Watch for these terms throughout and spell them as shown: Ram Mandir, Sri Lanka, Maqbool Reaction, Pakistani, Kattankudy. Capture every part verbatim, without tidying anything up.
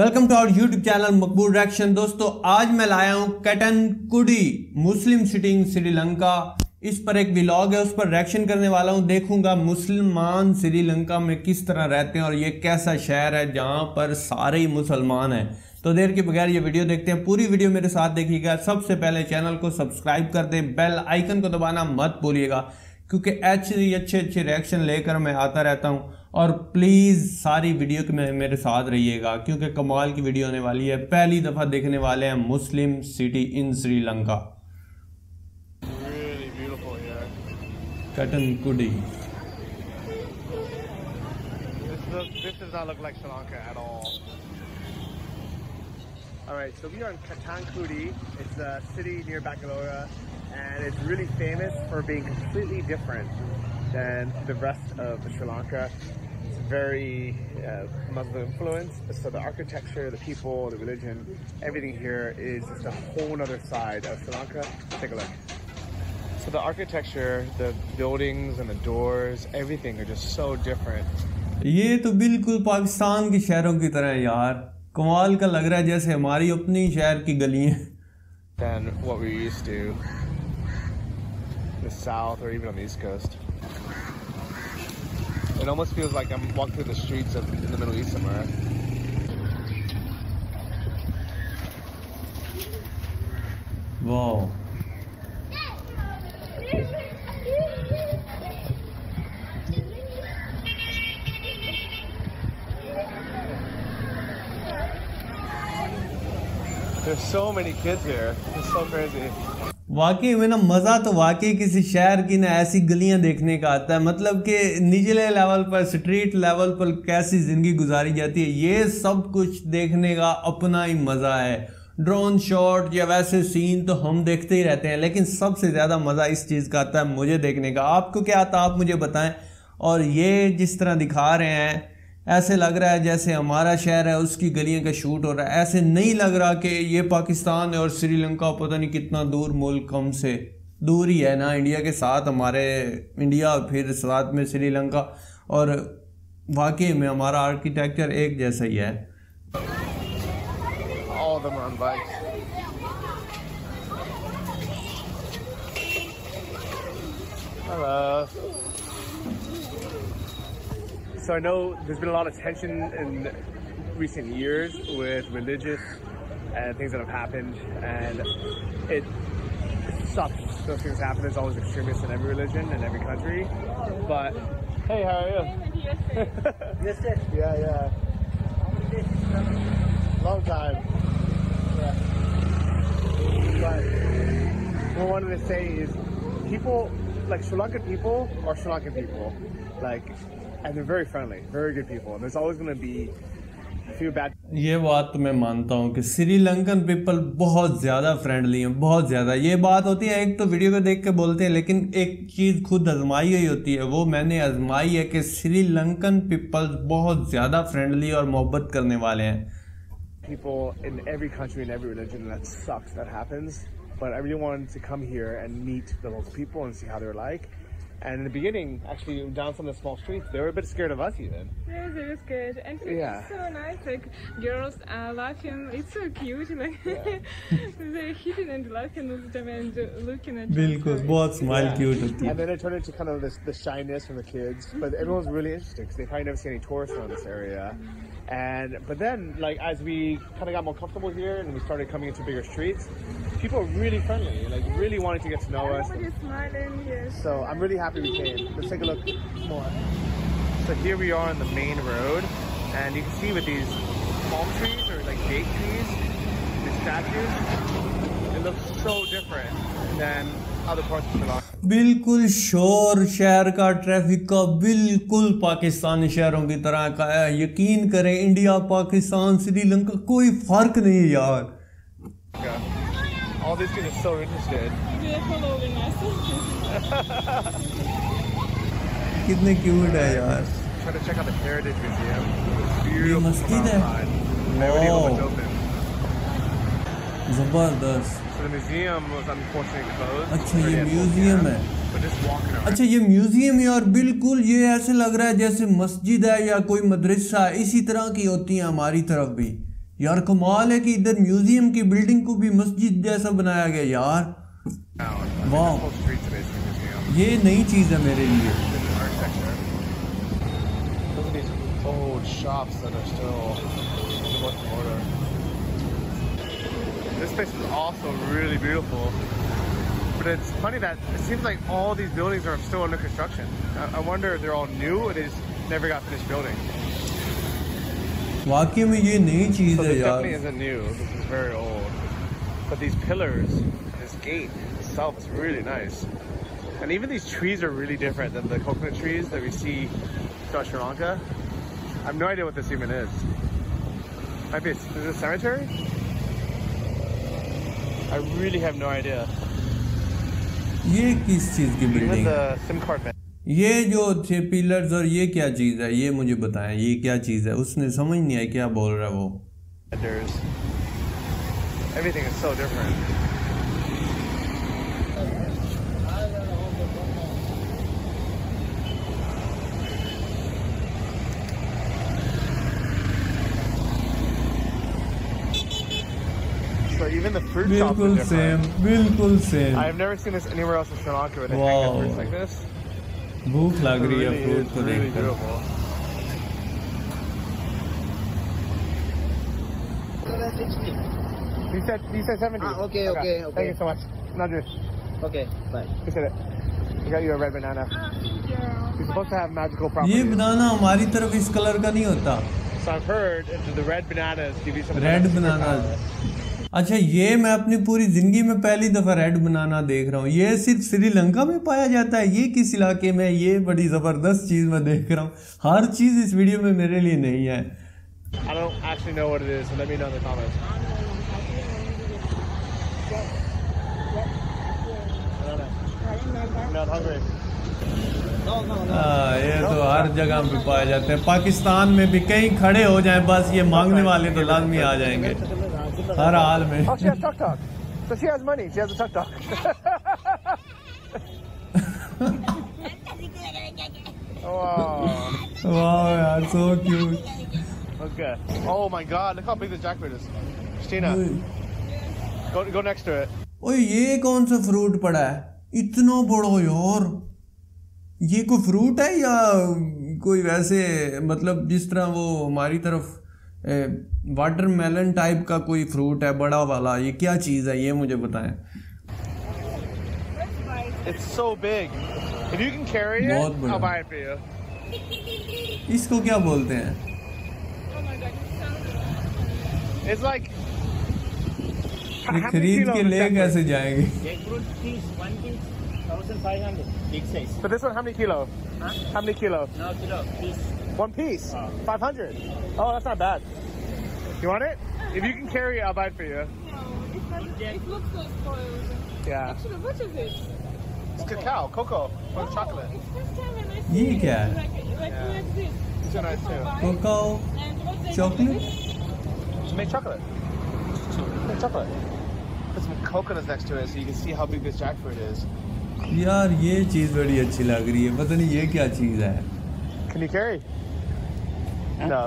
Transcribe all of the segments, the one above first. Welcome to our YouTube channel Maqbool reaction. दोस्तों आज मैं लाया हूं कट्टनकुडी मुस्लिम सिटिंग श्रीलंका, इस पर एक व्लॉग है, उस पर रिएक्शन करने वाला हूं। देखूंगा मुसलमान श्रीलंका में किस तरह रहते हैं और ये कैसा शहर है जहां पर सारे ही मुसलमान हैं। तो देर के बगैर ये वीडियो देखते हैं, पूरी वीडियो मेरे साथ देखिएगा। सबसे पहले चैनल को सब्सक्राइब कर दें, बेल आइकन को दबाना मत भूलिएगा क्योंकि ऐसे ही अच्छे अच्छे रिएक्शन लेकर मैं आता रहता हूँ। और प्लीज़ सारी वीडियो के मेरे साथ रहिएगा क्योंकि कमाल की वीडियो होने वाली है। पहली दफ़ा देखने वाले हैं Muslim city in Sri Lanka, Kattankudy. This does not look like Sri Lanka at all. All right, so we are in Kattankudy. It's a city near Bangalore, and it's really famous for being completely different than the rest of Sri Lanka. It's very uh, Muslim influenced, so the architecture, the people, the religion, everything here is just a whole other side of Sri Lanka. Take a look. So the architecture, the buildings and the doors, everything are just so different. ये तो बिल्कुल पाकिस्तान के शहरों की तरह है यार, कमाल का लग रहा है, जैसे हमारी अपनी शहर की गलियां। Than what we used to in the south or even on the east coast. It almost feels like I'm walking through the streets of in the Middle East somewhere. Wow. There's so many kids here. It's so crazy. वाकई में ना मज़ा तो वाकई किसी शहर की ना ऐसी गलियां देखने का आता है, मतलब कि निचले लेवल पर स्ट्रीट लेवल पर कैसी ज़िंदगी गुजारी जाती है, ये सब कुछ देखने का अपना ही मज़ा है। ड्रोन शॉट या वैसे सीन तो हम देखते ही रहते हैं, लेकिन सबसे ज़्यादा मज़ा इस चीज़ का आता है मुझे देखने का। आपको क्या आता है आप मुझे बताएं। और ये जिस तरह दिखा रहे हैं ऐसे लग रहा है जैसे हमारा शहर है, उसकी गलियों का शूट हो रहा है। ऐसे नहीं लग रहा कि ये पाकिस्तान है और श्रीलंका पता नहीं कितना दूर मुल्क हम से दूर ही है ना, इंडिया के साथ, हमारे इंडिया और फिर साथ में श्रीलंका। और वाकई में हमारा आर्किटेक्चर एक जैसा ही है। Hello. So I know there's been a lot of tension in recent years with religious and things that have happened, and it sucks those things happen. There's always extremists in every religion and every country, but hey, how are you? Yes, sir. Yeah, yeah. Long time. Yeah. But what I wanted to say is people, like Sri Lankan people are Sri Lankan people. Like, and they're very friendly, very good people, and there's always going to be a few bad. ये बात तो मैं मानता हूँ कि Sri Lankan people बहुत ज़्यादा friendly हैं, बहुत ज़्यादा। ये बात होती है, एक तो वीडियो को देख के बोलते हैं, लेकिन एक चीज़ खुद आजमाई हुई होती है, वो मैंने आजमाई है कि श्रीलंकन पीपल बहुत ज़्यादा फ्रेंडली और मोहब्बत करने वाले हैं। People in every country and every religion, that sucks, that happens, but everyone to come here and meet the local people and see how they're like. And in the beginning, actually, down some of the small streets, they were a bit scared of us even. Yeah, they were scared. And it's yeah. so nice, like, girls are laughing, it's so cute, like, yeah. they're hitting and laughing all the time and looking at Bilkul, us. Both smile yeah. cute. And then it turned into kind of this, the shyness from the kids, but everyone's really interested because they probably never seen any tourists around this area. And, but then, like, as we kind of got more comfortable here and we started coming into bigger streets, people are really friendly, like, really wanting to get to know us. Everybody's smiling, yes. So I'm really happy. We came. Let's take a look more. So here we are on the main road, and you can see with these palm trees or like date trees, these statues, it looks so different than other parts of Sri Lanka. बिल्कुल शोर शहर का, traffic का, बिल्कुल पाकिस्तानी शहरों की तरह का है। यकीन करें, इंडिया, पाकिस्तान, श्रीलंका, कोई फर्क नहीं यार। All these kids are so interested. कितने क्यूट है यार। Try to check out the heritage museum. ये मस्जिद है। जबरदस्त। So the museum was unfortunately closed. अच्छा ये म्यूजियम है। अच्छा ये म्यूजियम है और बिल्कुल ये ऐसे लग रहा है जैसे मस्जिद है या कोई मदरसा है, इसी तरह की होती है हमारी तरफ भी। यार कमाल है कि इधर म्यूजियम की बिल्डिंग को भी मस्जिद जैसा बनाया गया यार, वाह ये नई चीज़ है मेरे लिए। This place is also really beautiful, but it's funny that it seems like all these buildings are still under construction. I, I wonder if they're all new or they just never got finished building. वाकई में ये नई चीज़ है यार. Definitely isn't new. This is very old. But these pillars, this gate itself is really nice, and even these trees are really different than the coconut trees that we see throughout Sri Lanka. I have no idea what this even is. Might be is this a cemetery? I really have no idea. ये किस चीज़ की building, ये जो थे pillars और ये क्या चीज़ है, ये मुझे बताएं ये क्या चीज़ है। उसने समझ नहीं आया क्या बोल रहा है वो। Everything is so different. Even the fruit shops are different. Bilkul same. I have never seen this anywhere else in Sri Lanka. Wow. I think fruits like this. भूख लग रही है fruit को देखकर. You said you said seventy. Ah, okay, okay, okay. Thank you so much. Nadus. Okay, bye. You said it. I got you a red banana. It's supposed to have magical properties. ये banana हमारी तरफ इस color का नहीं होता. So I've heard the red bananas give you some. Red bananas. अच्छा ये मैं अपनी पूरी ज़िंदगी में पहली दफ़ा रेड बनाना देख रहा हूँ। ये सिर्फ श्रीलंका में पाया जाता है, ये किस इलाके में, ये बड़ी ज़बरदस्त चीज़ मैं देख रहा हूँ। हर चीज़ इस वीडियो में मेरे लिए नहीं है। I don't actually know what it is, so let me know in the comments. हाँ ये तो हर जगह पे पाए जाते हैं, पाकिस्तान में भी कहीं खड़े हो जाएं बस ये मांगने वाले तो लाजमी आ जाएंगे हर हाल में। oh, she has tuck tuck. So she has money. She has a tuck tuck. Wow. Wow, yeah, so cute. Okay. Oh my God, look how big this jackfruit is. Christina, go go next to it. ओए ये कौन सा fruit पड़ा है इतना बड़ा यार? ये कोई फ्रूट है या कोई वैसे मतलब जिस तरह वो हमारी तरफ वाटरमेलन टाइप का कोई फ्रूट है बड़ा वाला, ये क्या चीज़ है ये मुझे बताएं। It's so big. If you can carry it, बहुत बड़ा। I'll buy it for you. इसको क्या बोलते हैं? Oh my God, it sounds... It's like... खरीद के ले कैसे जाएंगे? But this one, how many kilo? Huh? How many kilo? No kilo, piece. One piece, oh. five hundred. Oh, that's not bad. You want it? If you can carry it, I'll buy it for you. No, it, doesn't, it looks so spoiled. Yeah. Actually, what is it? It's cacao, cocoa, or oh, chocolate. It's first time when I see it. Yeah. Like, like, yeah. Like this. It's so nice too. Cocoa, chocolate? It's made chocolate. It's made chocolate. Put some coconuts next to it so you can see how big this jackfruit is. यार ये चीज़ बड़ी अच्छी लग रही है, पता नहीं ये क्या चीज़ है। Can you carry? No.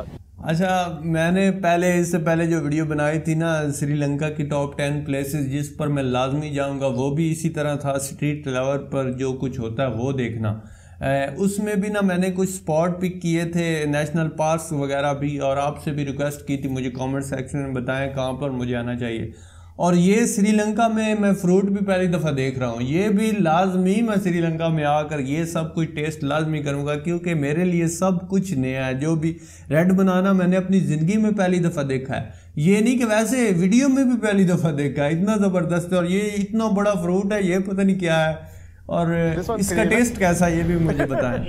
अच्छा मैंने पहले इससे पहले जो वीडियो बनाई थी ना श्रीलंका की टॉप टेन प्लेसेस जिस पर मैं लाजमी जाऊंगा, वो भी इसी तरह था स्ट्रीट लेवल पर जो कुछ होता है वो देखना। उसमें भी ना मैंने कुछ स्पॉट पिक किए थे, नेशनल पार्क्स वगैरह भी, और आपसे भी रिक्वेस्ट की थी मुझे कमेंट सेक्शन में बताएं कहाँ पर मुझे आना चाहिए। और ये श्रीलंका में मैं फ्रूट भी पहली दफ़ा देख रहा हूँ, ये भी लाजमी मैं श्रीलंका में आकर ये सब कुछ टेस्ट लाजमी करूँगा क्योंकि मेरे लिए सब कुछ नया है। जो भी रेड बनाना मैंने अपनी ज़िंदगी में पहली दफ़ा देखा है, ये नहीं कि वैसे वीडियो में भी पहली दफ़ा देखा है, इतना ज़बरदस्त है। और ये इतना बड़ा फ्रूट है, ये पता नहीं क्या है और इसका टेस्ट कैसा है ये भी मुझे बताएं।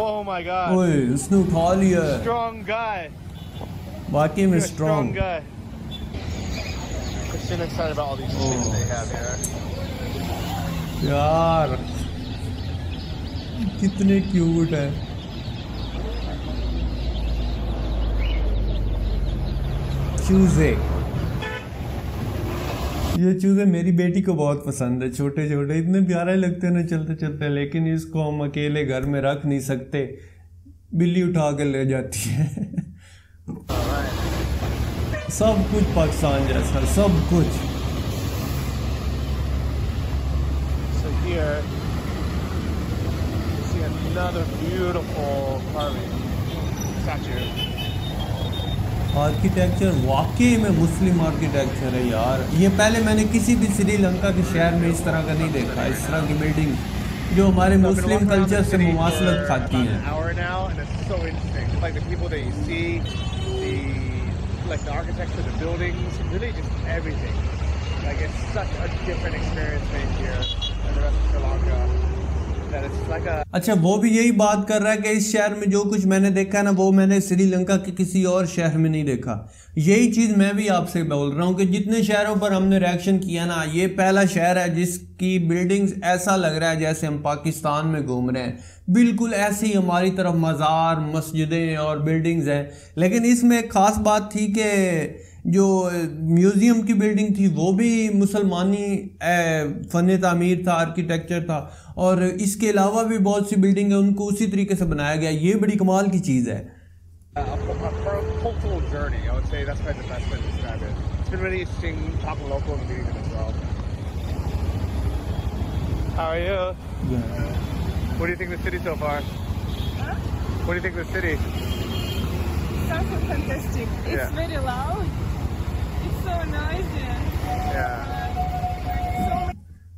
Oh my God. ओए उसने उठा लिया। Strong guy. वाकई में strong. यार कितने क्यूट है। चूजे, ये चूजे मेरी बेटी को बहुत पसंद है, छोटे छोटे इतने प्यारे लगते हैं ना चलते चलते, लेकिन इसको हम अकेले घर में रख नहीं सकते बिल्ली उठा कर ले जाती है। सब कुछ पाकिस्तान जैसा, सब कुछ। So here you see another beautiful carving statue. Architecture वाकई में मुस्लिम आर्किटेक्चर है यार। ये पहले मैंने किसी भी श्रीलंका के शहर में इस तरह का नहीं देखा, इस तरह की बिल्डिंग जो हमारे मुस्लिम कल्चर से मुवासलत खाती है। अच्छा, वो भी यही बात कर रहा है कि इस शहर में जो कुछ मैंने देखा ना वो मैंने श्रीलंका के किसी और शहर में नहीं देखा। यही चीज़ मैं भी आपसे बोल रहा हूँ कि जितने शहरों पर हमने रिएक्शन किया ना, ये पहला शहर है जिसकी बिल्डिंग्स ऐसा लग रहा है जैसे हम पाकिस्तान में घूम रहे हैं। बिल्कुल ऐसी हमारी तरफ मज़ार, मस्जिदें और बिल्डिंग्स हैं। लेकिन इसमें एक ख़ास बात थी कि जो म्यूज़ियम की बिल्डिंग थी वो भी मुसलमानी फ़न तामीर था, आर्किटेक्चर था। और इसके अलावा भी बहुत सी बिल्डिंग है उनको उसी तरीके से बनाया गया। ये बड़ी कमाल की चीज़ है।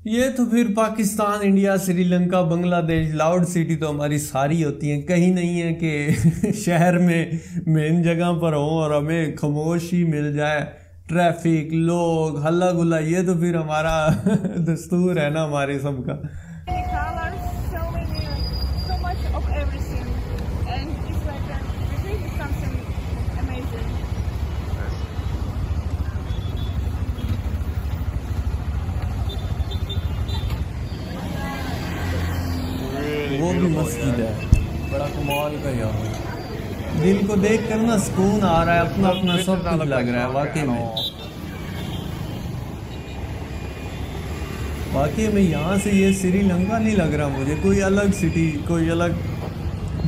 ये तो फिर Pakistan, India, Sri Lanka, Bangladesh, loud city तो हमारी सारी होती हैं। कहीं नहीं है कि शहर में मेन जगह पर हो और हमें खामोशी मिल जाए, ट्रैफिक, लोग, हल्ला गुल्ला। ये तो फिर हमारा दस्तूर है ना, हमारे सबका। वो भी मस्जिद है, बड़ा कमाल का यार। दिल को देख कर ना सुकून आ रहा है, अपना अपना सब कुछ लग रहा है वाकई में। वाकई में यहाँ से ये श्रीलंका नहीं लग रहा मुझे, कोई अलग सिटी, कोई अलग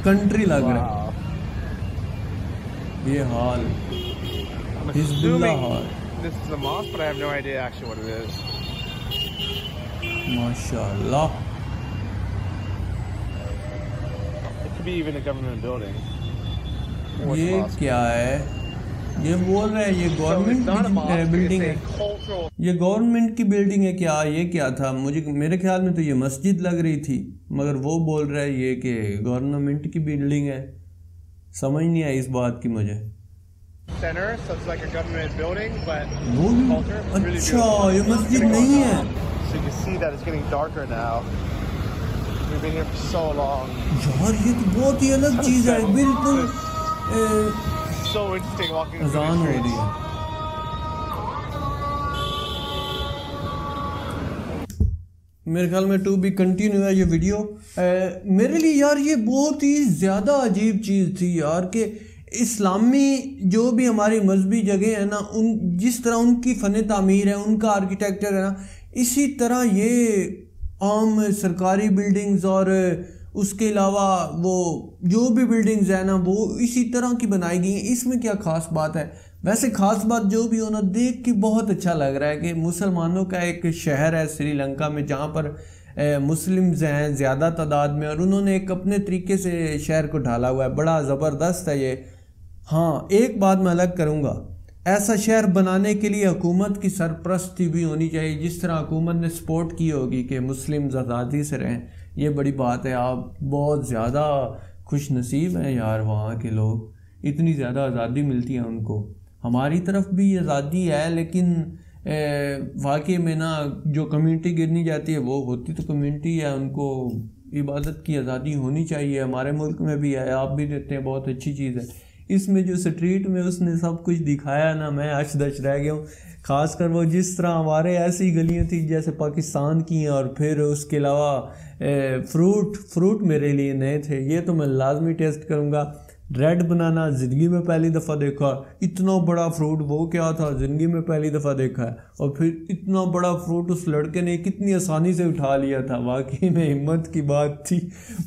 कंट्री लग रहा है ये हाल। हिज़्बुल्लाह हाल, माशाल्लाह। Even a government building. ये क्या है? ये बोल रहे हैं ये गवर्नमेंट बिल्डिंग है, ये गवर्नमेंट की बिल्डिंग है क्या? ये क्या था? मुझे, मेरे ख्याल में तो ये मस्जिद लग रही थी, मगर वो बोल रहा है ये कि गवर्नमेंट की बिल्डिंग है। समझ नहीं आई इस बात की मुझे। अच्छा, ये मस्जिद नहीं है So यार, ये तो बहुत ही अलग चीज है, बिल्कुल। अज़ान हो रही है। मेरे ख्याल में टू बी कंटिन्यू है ये वीडियो। ए, मेरे लिए यार ये बहुत ही ज़्यादा अजीब चीज़ थी यार कि इस्लामी जो भी हमारी मजहबी जगह है ना, उन जिस तरह उनकी फ़न तामीर है, उनका आर्किटेक्चर है ना, इसी तरह ये आम सरकारी बिल्डिंग्स और उसके अलावा वो जो भी बिल्डिंग्स हैं ना वो इसी तरह की बनाई गई हैं। इसमें क्या ख़ास बात है? वैसे ख़ास बात जो भी हो ना, देख के बहुत अच्छा लग रहा है कि मुसलमानों का एक शहर है श्रीलंका में जहाँ पर मुस्लिम्स हैं ज़्यादा तादाद में और उन्होंने एक अपने तरीके से शहर को ढाला हुआ है। बड़ा ज़बरदस्त है ये। हाँ, एक बात मैं अलग करूँगा, ऐसा शहर बनाने के लिए हुकूमत की सरपरस्ती भी होनी चाहिए, जिस तरह हुकूमत ने सपोर्ट की होगी कि मुस्लिम आज़ादी से रहें। ये बड़ी बात है। आप बहुत ज़्यादा खुश नसीब हैं यार, वहाँ के लोग, इतनी ज़्यादा आज़ादी मिलती है उनको। हमारी तरफ भी आज़ादी है लेकिन वाकई में ना जो कम्युनिटी गिरनी जाती है वो होती तो कम्युनिटी है, उनको इबादत की आज़ादी होनी चाहिए। हमारे मुल्क में भी है, आप भी देते हैं, बहुत अच्छी चीज़ है। इसमें जो स्ट्रीट में उसने सब कुछ दिखाया ना, मैं अश दश रह गया हूँ। ख़ासकर वो जिस तरह हमारे ऐसी गलियाँ थी जैसे पाकिस्तान की हैं, और फिर उसके अलावा फ्रूट फ्रूट मेरे लिए नए थे, ये तो मैं लाजमी टेस्ट करूँगा। रेड बनाना ज़िंदगी में पहली दफ़ा देखा, इतना बड़ा फ्रूट वो क्या था, ज़िंदगी में पहली दफ़ा देखा है। और फिर इतना बड़ा फ्रूट उस लड़के ने कितनी आसानी से उठा लिया था, वाकई में हिम्मत की बात थी।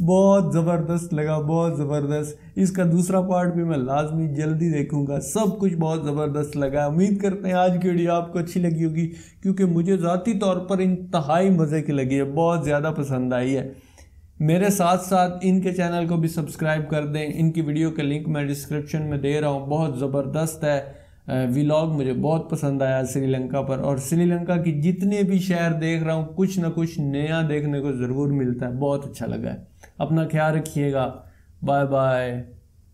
बहुत ज़बरदस्त लगा, बहुत ज़बरदस्त। इसका दूसरा पार्ट भी मैं लाजमी जल्दी देखूँगा। सब कुछ बहुत ज़बरदस्त लगा। उम्मीद करते हैं आज की वीडियो आपको अच्छी लगी होगी, क्योंकि मुझे ज़ाती तौर पर इंतहाई मज़े की लगी है, बहुत ज़्यादा पसंद आई है। मेरे साथ साथ इनके चैनल को भी सब्सक्राइब कर दें। इनकी वीडियो के लिंक मैं डिस्क्रिप्शन में दे रहा हूँ। बहुत ज़बरदस्त है व्लॉग, मुझे बहुत पसंद आया श्रीलंका पर। और श्रीलंका की जितने भी शहर देख रहा हूँ, कुछ ना कुछ नया देखने को ज़रूर मिलता है, बहुत अच्छा लगा है। अपना ख्याल रखिएगा, बाय बाय।